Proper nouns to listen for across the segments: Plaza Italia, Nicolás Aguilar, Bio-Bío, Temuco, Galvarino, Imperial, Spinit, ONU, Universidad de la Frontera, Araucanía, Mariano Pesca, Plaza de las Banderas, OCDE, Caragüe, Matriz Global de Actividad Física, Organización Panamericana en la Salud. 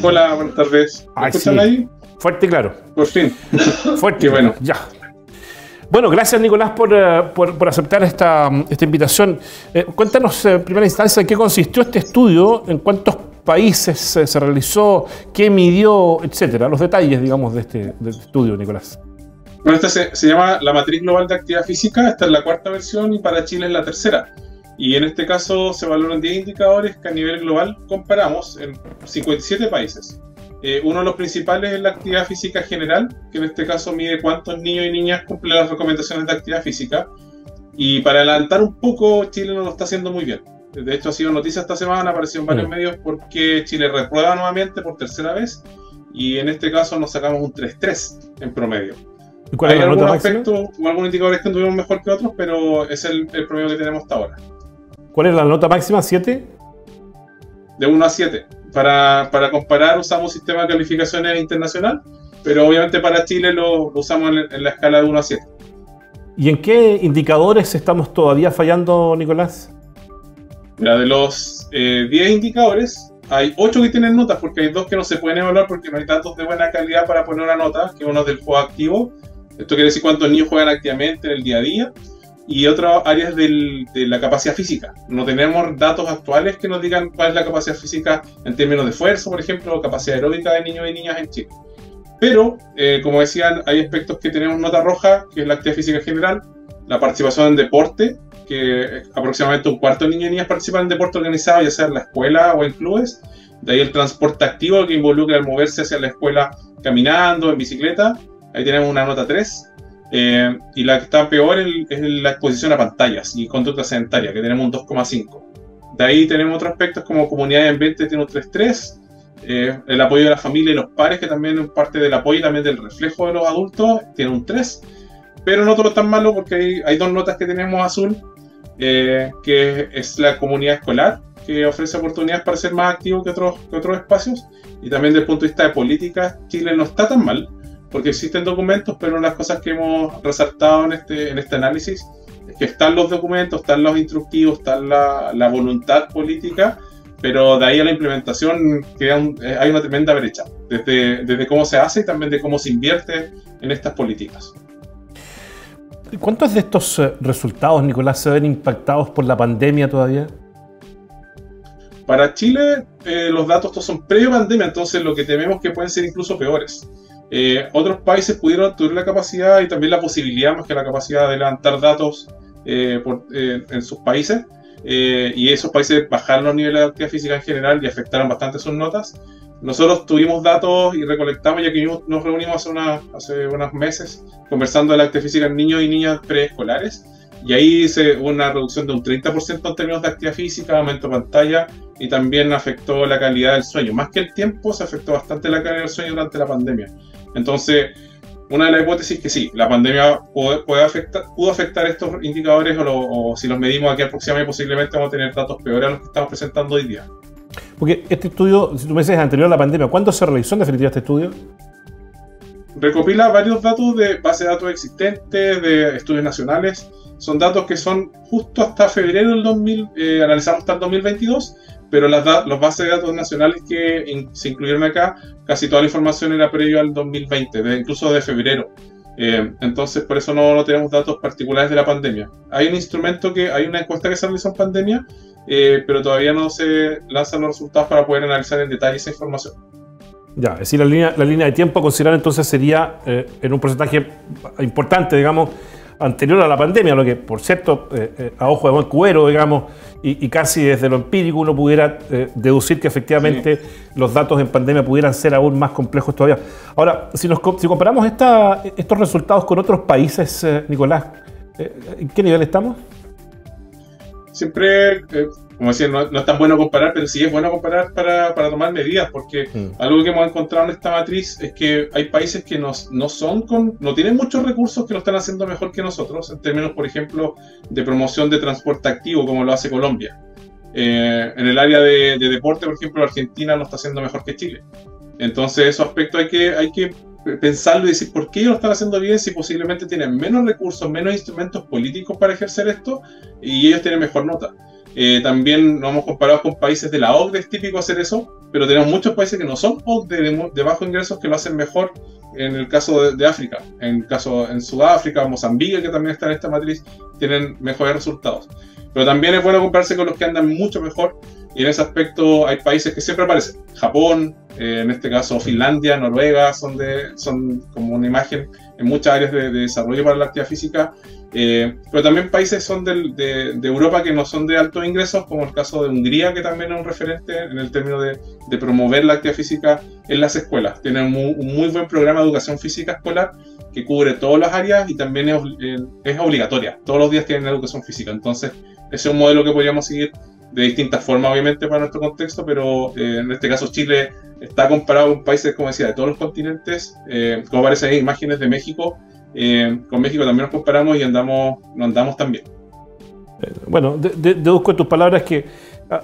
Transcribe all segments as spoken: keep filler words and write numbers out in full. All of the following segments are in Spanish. Hola, buenas tardes. ¿Me escuchan sí. ahí? Fuerte y claro. Por fin. Fuerte y bueno. Ya. Bueno, gracias Nicolás por, uh, por, por aceptar esta, esta invitación. Eh, cuéntanos en eh, primera instancia en qué consistió este estudio, en cuántos países eh, se realizó, qué midió, etcétera. Los detalles, digamos, de este, de este estudio, Nicolás. Bueno, esta se, se llama la Matriz Global de Actividad Física. Esta es la cuarta versión y para Chile es la tercera. Y en este caso se valoran diez indicadores que a nivel global comparamos en cincuenta y siete países. Eh, uno de los principales es la actividad física general, que en este caso mide cuántos niños y niñas cumplen las recomendaciones de actividad física. Y para adelantar un poco, Chile no lo está haciendo muy bien. De hecho, ha sido noticia esta semana, apareció en varios medios, porque Chile reprueba nuevamente por tercera vez. Y en este caso nos sacamos un tres tres en promedio. ¿Y cuál es la nota máxima? Hay algún aspecto o algún indicador que tuvimos mejor que otros, pero es el, el promedio que tenemos hasta ahora. ¿Cuál es la nota máxima? ¿siete? De uno a siete. Para, para comparar usamos un sistema de calificaciones internacional, pero obviamente para Chile lo, lo usamos en, en la escala de uno a siete. ¿Y en qué indicadores estamos todavía fallando, Nicolás? Mira, de los eh, diez indicadores, hay ocho que tienen notas, porque hay dos que no se pueden evaluar porque no hay datos de buena calidad para poner una nota, que uno es del juego activo. Esto quiere decir cuántos niños juegan activamente en el día a día. Y otra área es del, de la capacidad física. No tenemos datos actuales que nos digan cuál es la capacidad física en términos de esfuerzo, por ejemplo, o capacidad aeróbica de niños y niñas en Chile. Pero, eh, como decían, hay aspectos que tenemos nota roja, que es la actividad física en general, la participación en deporte, que aproximadamente un cuarto de niños y niñas participan en deporte organizado, ya sea en la escuela o en clubes. De ahí el transporte activo, que involucra el moverse hacia la escuela caminando, en bicicleta. Ahí tenemos una nota tres. Eh, y la que está peor es, es la exposición a pantallas y conducta sedentaria, que tenemos un dos coma cinco. De ahí tenemos otros aspectos como comunidad y ambiente, tiene un tres tres. Eh, el apoyo de la familia y los pares, que también es parte del apoyo y también del reflejo de los adultos, tiene un tres. Pero no todo tan malo porque hay, hay dos notas que tenemos azul, eh, que es la comunidad escolar, que ofrece oportunidades para ser más activo que otros, que otros espacios. Y también desde el punto de vista de política, Chile no está tan mal, porque existen documentos, pero una de las cosas que hemos resaltado en este, en este análisis es que están los documentos, están los instructivos, está la, la voluntad política, pero de ahí a la implementación que hay una tremenda brecha, desde, desde cómo se hace y también de cómo se invierte en estas políticas. ¿Cuántos de estos resultados, Nicolás, se ven impactados por la pandemia todavía? Para Chile, eh, los datos estos son pre-pandemia, entonces lo que tememos que pueden ser incluso peores. Eh, otros países pudieron adquirir la capacidad y también la posibilidad, más que la capacidad de levantar datos eh, por, eh, en sus países, eh, y esos países bajaron los niveles de actividad física en general y afectaron bastante sus notas. Nosotros tuvimos datos y recolectamos, ya que nos reunimos hace, una, hace unos meses conversando de la actividad física en niños y niñas preescolares, y ahí hice una reducción de un treinta por ciento en términos de actividad física, aumento de pantalla, y también afectó la calidad del sueño. Más que el tiempo, se afectó bastante la calidad del sueño durante la pandemia. Entonces, una de las hipótesis es que sí, la pandemia puede, puede afectar, pudo afectar estos indicadores, o, lo, o si los medimos aquí aproximadamente, posiblemente vamos a tener datos peores a los que estamos presentando hoy día. Porque este estudio, si tú me dices, anterior a la pandemia, ¿cuándo se realizó en definitiva este estudio? Recopila varios datos de base de datos existentes, de estudios nacionales. Son datos que son justo hasta febrero del dos mil, eh, analizamos hasta el dos mil veintidós, pero las los bases de datos nacionales que in se incluyeron acá, casi toda la información era previo al dos mil veinte, de, incluso de febrero. Eh, entonces, por eso no, no tenemos datos particulares de la pandemia. Hay un instrumento que, hay una encuesta que se realizó en pandemia, eh, pero todavía no se lanzan los resultados para poder analizar en detalle esa información. Ya, es decir, la línea, la línea de tiempo a considerar entonces sería eh, en un porcentaje importante, digamos, anterior a la pandemia, lo que, por cierto, eh, eh, a ojo de buen cubero, digamos, y, y casi desde lo empírico uno pudiera eh, deducir que efectivamente sí, los datos en pandemia pudieran ser aún más complejos todavía. Ahora, si, nos, si comparamos esta, estos resultados con otros países, eh, Nicolás, eh, ¿en qué nivel estamos? Siempre, eh, como decía, no, no es tan bueno comparar, pero sí es bueno comparar para, para tomar medidas, porque mm. algo que hemos encontrado en esta matriz es que hay países que nos, no son con, no tienen muchos recursos que lo están haciendo mejor que nosotros, en términos, por ejemplo, de promoción de transporte activo, como lo hace Colombia. Eh, en el área de, de deporte, por ejemplo, Argentina lo está haciendo mejor que Chile. Entonces, esos aspectos hay que, hay que pensarlo y decir por qué ellos lo están haciendo bien si posiblemente tienen menos recursos, menos instrumentos políticos para ejercer esto y ellos tienen mejor nota. Eh, también nos hemos comparado con países de la O C D E, es típico hacer eso, pero tenemos muchos países que no son de, de bajos ingresos que lo hacen mejor. En el caso de, de África, en el caso en Sudáfrica, Mozambique, que también está en esta matriz, tienen mejores resultados. Pero también es bueno compararse con los que andan mucho mejor, y en ese aspecto hay países que siempre aparecen. Japón, eh, en este caso Finlandia, Noruega, son, de, son como una imagen en muchas áreas de, de desarrollo para la actividad física. Eh, pero también países son del, de, de Europa que no son de altos ingresos, como el caso de Hungría, que también es un referente en el término de, de promover la actividad física en las escuelas. Tienen un muy, un muy buen programa de educación física escolar que cubre todas las áreas y también es, es obligatoria. Todos los días tienen educación física, entonces ese es un modelo que podríamos seguir de distintas formas, obviamente, para nuestro contexto, pero eh, en este caso Chile está comparado con países, como decía, de todos los continentes, eh, como aparecen ahí imágenes de México. Eh, con México también nos comparamos y andamos, no andamos tan bien. Bueno, de, de, deduzco de tus palabras que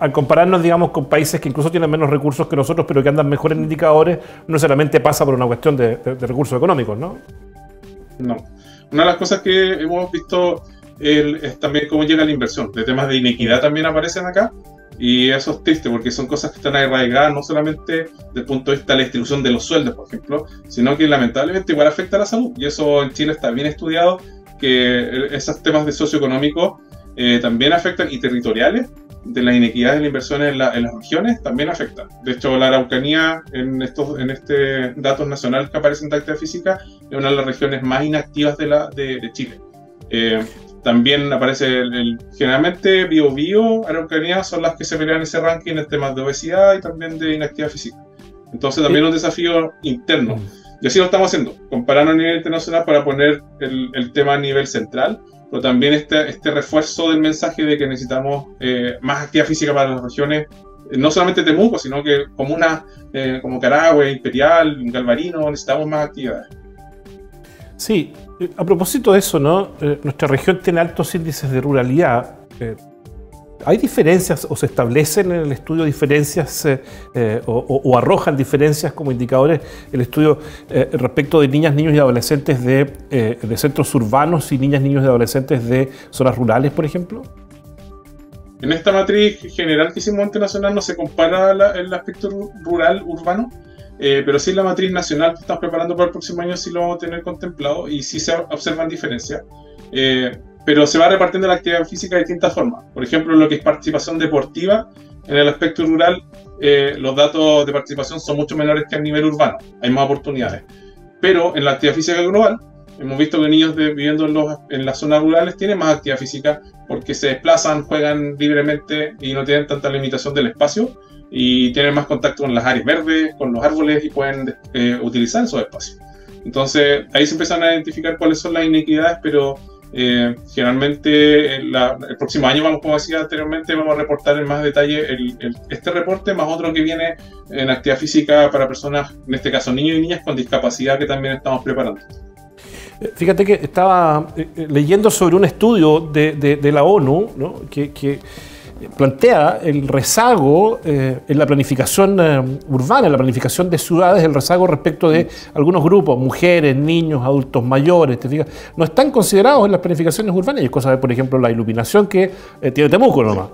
al compararnos, digamos, con países que incluso tienen menos recursos que nosotros, pero que andan mejor en indicadores, no solamente pasa por una cuestión de, de, de recursos económicos, ¿no? No. Una de las cosas que hemos visto el, es también cómo llega la inversión. De temas de inequidad también aparecen acá. Y eso es triste porque son cosas que están arraigadas no solamente desde el punto de vista de la distribución de los sueldos, por ejemplo, sino que lamentablemente igual afecta a la salud. Y eso en Chile está bien estudiado, que esos temas de socioeconómicos eh, también afectan, y territoriales, de las inequidades de la inversión en, la, en las regiones también afectan. De hecho, la Araucanía, en estos en este datos nacionales que aparecen de actividad física, es una de las regiones más inactivas de, la, de, de Chile. Eh, También aparece, el, el, generalmente, Bio-Bío, Araucanía, son las que se pelean ese ranking en temas de obesidad y también de inactividad física. Entonces también es sí. un desafío interno. Y así lo estamos haciendo, comparando a nivel internacional para poner el, el tema a nivel central, pero también este, este refuerzo del mensaje de que necesitamos eh, más actividad física para las regiones, no solamente Temuco, sino que comunas eh, como Caragüe, Imperial, Galvarino, necesitamos más actividades. Sí. A propósito de eso, ¿no? Eh, nuestra región tiene altos índices de ruralidad. Eh, ¿Hay diferencias o se establecen en el estudio diferencias eh, eh, o, o arrojan diferencias como indicadores el estudio eh, respecto de niñas, niños y adolescentes de, eh, de centros urbanos y niñas, niños y adolescentes de zonas rurales, por ejemplo? En esta matriz general que hicimos internacional no se compara la, el aspecto rural-urbano. Eh, pero sí, la matriz nacional que estamos preparando para el próximo año sí lo vamos a tener contemplado y sí se observan diferencias. Eh, pero se va repartiendo la actividad física de distintas formas. Por ejemplo, lo que es participación deportiva, en el aspecto rural, eh, los datos de participación son mucho menores que a nivel urbano. Hay más oportunidades. Pero en la actividad física global, hemos visto que niños de, viviendo en, los, en las zonas rurales tienen más actividad física porque se desplazan, juegan libremente y no tienen tanta limitación del espacio. Y tienen más contacto con las áreas verdes, con los árboles, y pueden eh, utilizar esos espacios. Entonces, ahí se empiezan a identificar cuáles son las inequidades, pero eh, generalmente el, la, el próximo año, vamos, como decía anteriormente, vamos a reportar en más detalle el, el, este reporte, más otro que viene en actividad física para personas, en este caso niños y niñas con discapacidad, que también estamos preparando. Fíjate que estaba leyendo sobre un estudio de, de, de la ONU, ¿no? que... que plantea el rezago eh, en la planificación eh, urbana, en la planificación de ciudades, el rezago respecto de algunos grupos, mujeres, niños, adultos mayores, ¿te fijas? No están considerados en las planificaciones urbanas. Y es cosa de, por ejemplo, la iluminación que eh, tiene Temuco nomás.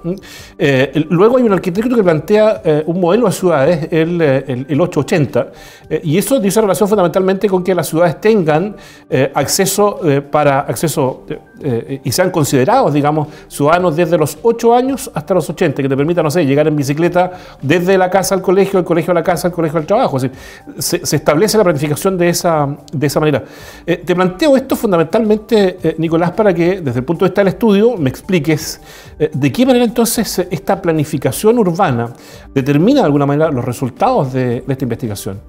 Eh, luego hay un arquitecto que plantea eh, un modelo de ciudades, el, el, el ocho ochenta, eh, y eso dice relación fundamentalmente con que las ciudades tengan eh, acceso eh, para acceso eh, y sean considerados, digamos, ciudadanos desde los ocho años hasta los ochenta, que te permita, no sé, llegar en bicicleta desde la casa al colegio, el colegio a la casa, el colegio al trabajo. Es decir, se, se establece la planificación de esa, de esa manera. Eh, te planteo esto fundamentalmente, eh, Nicolás, para que desde el punto de vista del estudio me expliques eh, de qué manera entonces esta planificación urbana determina de alguna manera los resultados de, de esta investigación.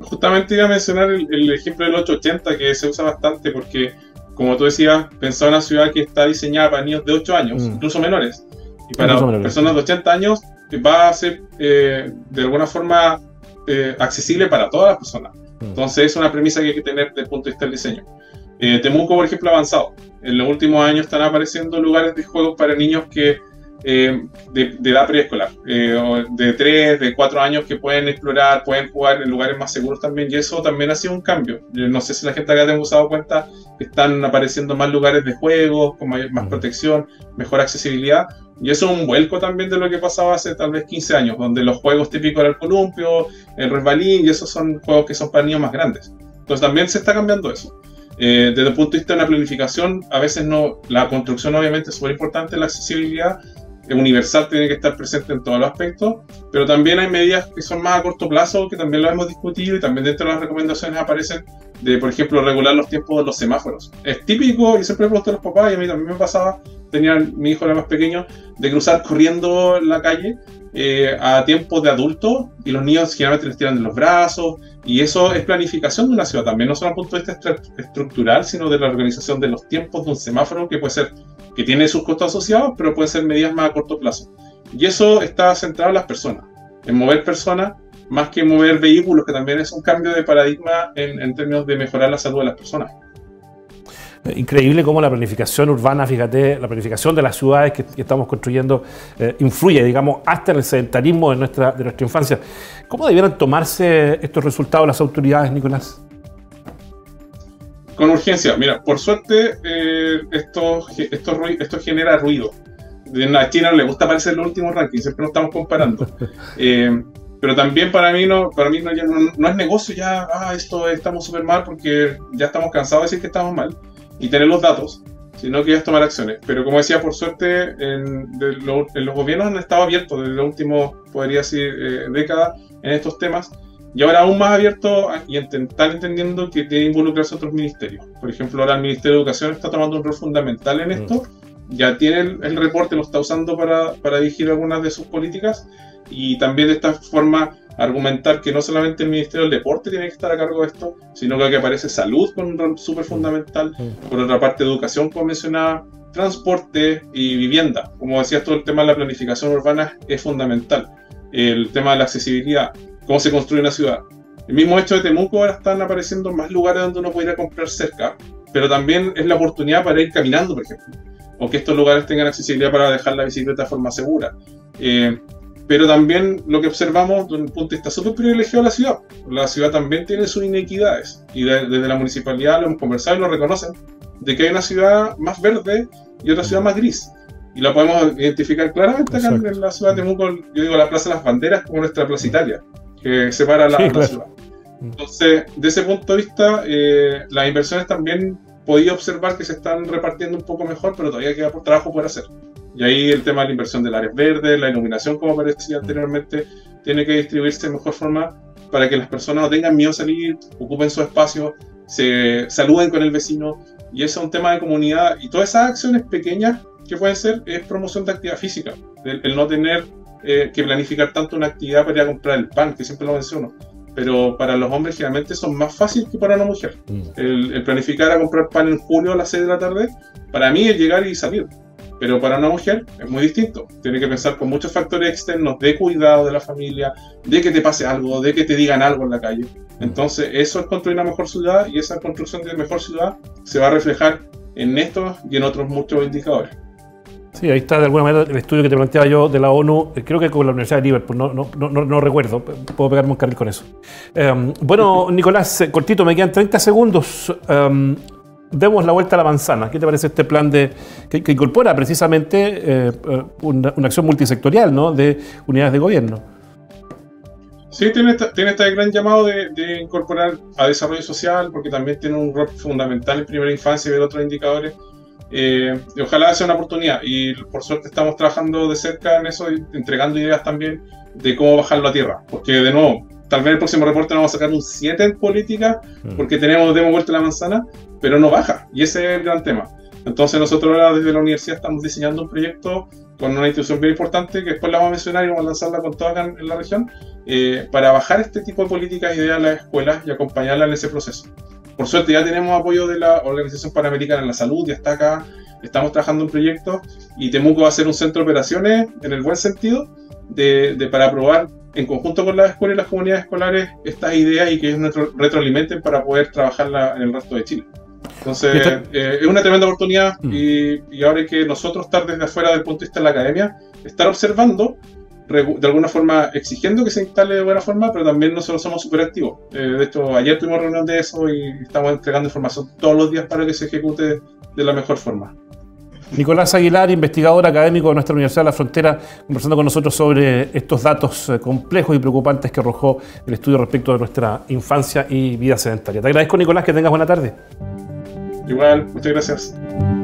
Justamente iba a mencionar el, el ejemplo del ocho ochenta, que se usa bastante porque, como tú decías, pensaba en una ciudad que está diseñada para niños de ocho años, mm. incluso menores. Y para menores. personas de ochenta años va a ser, eh, de alguna forma, eh, accesible para todas las personas. Mm. Entonces es una premisa que hay que tener desde el punto de vista del diseño. Eh, Temuco, por ejemplo, ha avanzado. En los últimos años están apareciendo lugares de juegos para niños que eh, de, de edad preescolar, eh, de tres, de cuatro años, que pueden explorar, pueden jugar en lugares más seguros también, y eso también ha sido un cambio. No sé si la gente acá te hemos dado cuenta, están apareciendo más lugares de juegos, con mayor, más protección, mejor accesibilidad, y eso es un vuelco también de lo que pasaba hace tal vez quince años, donde los juegos típicos eran el columpio, el resbalín, y esos son juegos que son para niños más grandes. Entonces también se está cambiando eso. Eh, desde el punto de vista de una planificación, a veces no, la construcción obviamente es súper importante, la accesibilidad universal tiene que estar presente en todos los aspectos, pero también hay medidas que son más a corto plazo, que también lo hemos discutido, y también dentro de las recomendaciones aparecen, de por ejemplo, regular los tiempos de los semáforos. Es típico, y siempre he puesto a los papás, y a mí también me pasaba, tenía mi hijo era más pequeño, de cruzar corriendo la calle eh, a tiempos de adultos, y los niños generalmente les tiran de los brazos, y eso es planificación de una ciudad también, no solo desde el punto de vista est estructural, sino de la organización de los tiempos de un semáforo, que puede ser que tiene sus costos asociados, pero pueden ser medidas más a corto plazo. Y eso está centrado en las personas, en mover personas, más que mover vehículos, que también es un cambio de paradigma en, en términos de mejorar la salud de las personas. Increíble cómo la planificación urbana, fíjate, la planificación de las ciudades que, que estamos construyendo eh, influye, digamos, hasta en el sedentarismo de nuestra, de nuestra infancia. ¿Cómo debieran tomarse estos resultados las autoridades, Nicolás? Con urgencia. Mira, por suerte eh, esto, esto, esto genera ruido. A China no le gusta aparecer en los últimos rankings, siempre nos estamos comparando. Eh, pero también para mí no, para mí no, ya no, no es negocio ya, ah, esto estamos súper mal, porque ya estamos cansados de decir que estamos mal y tener los datos, sino que ya es tomar acciones. Pero como decía, por suerte, en, de lo, en los gobiernos han estado abiertos desde la última, podría decir, eh, década en estos temas. Y ahora aún más abierto y están entendiendo que tiene que involucrarse otros ministerios. Por ejemplo, ahora el Ministerio de Educación está tomando un rol fundamental en esto. Ya tiene el, el reporte, lo está usando para, para dirigir algunas de sus políticas. Y también de esta forma argumentar que no solamente el Ministerio del Deporte tiene que estar a cargo de esto, sino que, que aparece salud con un rol súper fundamental. Por otra parte, educación, como mencionaba, transporte y vivienda. Como decías, todo el tema de la planificación urbana es fundamental. El tema de la accesibilidad, cómo se construye una ciudad. El mismo hecho de Temuco, ahora están apareciendo más lugares donde uno puede ir a comprar cerca, pero también es la oportunidad para ir caminando, por ejemplo, o que estos lugares tengan accesibilidad para dejar la bicicleta de forma segura. Eh, pero también lo que observamos, desde un punto de vista súper privilegiado de la ciudad, la ciudad también tiene sus inequidades, y de, desde la municipalidad lo hemos conversado y lo reconocen, de que hay una ciudad más verde y otra ciudad más gris. Y la podemos identificar claramente acá en la ciudad de Temuco, yo digo la Plaza de las Banderas como nuestra Plaza Italia, que separa la, sí, claro, la ciudad. Entonces, de ese punto de vista, eh, las inversiones también podía observar que se están repartiendo un poco mejor, pero todavía queda por trabajo por hacer. Y ahí el tema de la inversión del área verde, la iluminación, como parecía anteriormente, tiene que distribuirse de mejor forma para que las personas no tengan miedo a salir, ocupen su espacio, se saluden con el vecino, y eso es un tema de comunidad. Y todas esas acciones pequeñas que pueden ser es promoción de actividad física, el, el no tener Eh, que planificar tanto una actividad para ir a comprar el pan, que siempre lo menciono, pero para los hombres generalmente son más fáciles que para una mujer. Mm. El, el planificar a comprar pan en julio a las seis de la tarde, para mí es llegar y salir, pero para una mujer es muy distinto. Tiene que pensar con muchos factores externos de cuidado de la familia, de que te pase algo, de que te digan algo en la calle. Entonces eso es construir una mejor ciudad, y esa construcción de mejor ciudad se va a reflejar en estos y en otros muchos indicadores. Sí, ahí está de alguna manera el estudio que te planteaba yo de la ONU, creo que con la Universidad de Liverpool, no, no, no, no recuerdo, puedo pegarme un carril con eso. Um, bueno, Nicolás, cortito, me quedan treinta segundos, um, demos la vuelta a la manzana. ¿Qué te parece este plan de que, que incorpora precisamente eh, una, una acción multisectorial, ¿no?, de unidades de gobierno? Sí, tiene, esta, tiene este gran llamado de, de incorporar a desarrollo social, porque también tiene un rol fundamental en primera infancia y ver otros indicadores. Eh, y ojalá sea una oportunidad, y por suerte estamos trabajando de cerca en eso, entregando ideas también de cómo bajarlo a tierra, porque de nuevo, tal vez el próximo reporte nos vamos a sacar un siete en política, porque tenemos demos vuelta la manzana, pero no baja, y ese es el gran tema. Entonces nosotros ahora desde la universidad estamos diseñando un proyecto con una institución bien importante, que después la vamos a mencionar y vamos a lanzarla con toda acá en la región, eh, para bajar este tipo de políticas y ideas a las escuelas y acompañarlas en ese proceso. Por suerte ya tenemos apoyo de la Organización Panamericana en la Salud, ya está acá, estamos trabajando en proyectos, y Temuco va a ser un centro de operaciones, en el buen sentido, de, de, para probar en conjunto con las escuelas y las comunidades escolares estas ideas, y que ellos retroalimenten para poder trabajarla en el resto de Chile. Entonces, eh, es una tremenda oportunidad y, y ahora hay que nosotros estar desde afuera del punto de vista de la academia, estar observando, de alguna forma exigiendo que se instale de buena forma, pero también nosotros somos súper activos. Eh, de hecho, ayer tuvimos reunión de eso y estamos entregando información todos los días para que se ejecute de la mejor forma. Nicolás Aguilar, investigador académico de nuestra Universidad de la Frontera, conversando con nosotros sobre estos datos complejos y preocupantes que arrojó el estudio respecto de nuestra infancia y vida sedentaria. Te agradezco, Nicolás, que tengas buena tarde. Igual, muchas gracias.